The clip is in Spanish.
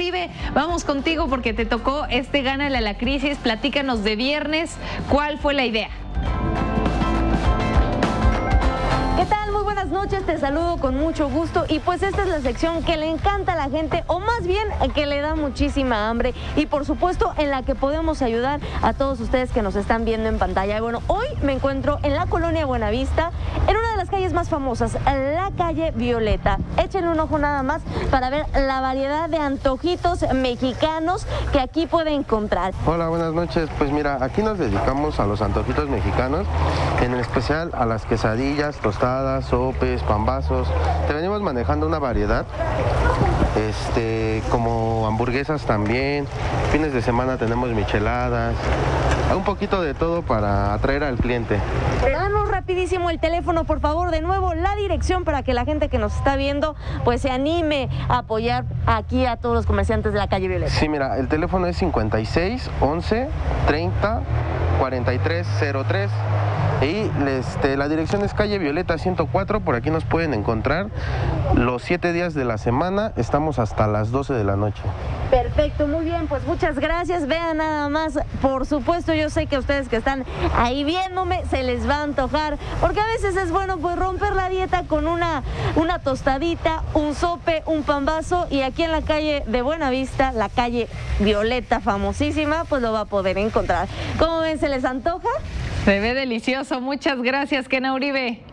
Uribe, vamos contigo porque te tocó este Gánale a la Crisis. Platícanos de viernes, ¿cuál fue la idea? ¿Qué tal? Muy buenas noches, te saludo con mucho gusto y pues esta es la sección que le encanta a la gente, o más bien que le da muchísima hambre y por supuesto en la que podemos ayudar a todos ustedes que nos están viendo en pantalla. Y bueno, hoy me encuentro en la Colonia Buenavista, en una de las calles más famosas, la calle Violeta. Échenle un ojo nada más para ver la variedad de antojitos mexicanos que aquí pueden encontrar. Hola, buenas noches. Pues mira, aquí nos dedicamos a los antojitos mexicanos, en especial a las quesadillas, tostadas, sopes, pambazos. Te venimos manejando una variedad, como hamburguesas también. Fines de semana tenemos micheladas, un poquito de todo para atraer al cliente. Danos rapidísimo el teléfono, por favor, de nuevo la dirección para que la gente que nos está viendo pues se anime a apoyar aquí a todos los comerciantes de la calle Violeta. Sí, mira, el teléfono es 56 11 30 43 03. Y la dirección es calle Violeta 104, por aquí nos pueden encontrar los 7 días de la semana, estamos hasta las 12 de la noche. Perfecto, muy bien, pues muchas gracias, vean nada más, por supuesto yo sé que ustedes que están ahí viéndome se les va a antojar, porque a veces es bueno pues romper la dieta con una tostadita, un sope, un pambazo, y aquí en la calle de Buenavista, la calle Violeta famosísima, pues lo va a poder encontrar. ¿Cómo ven, se les antoja? Se ve delicioso, muchas gracias, Kena Uribe.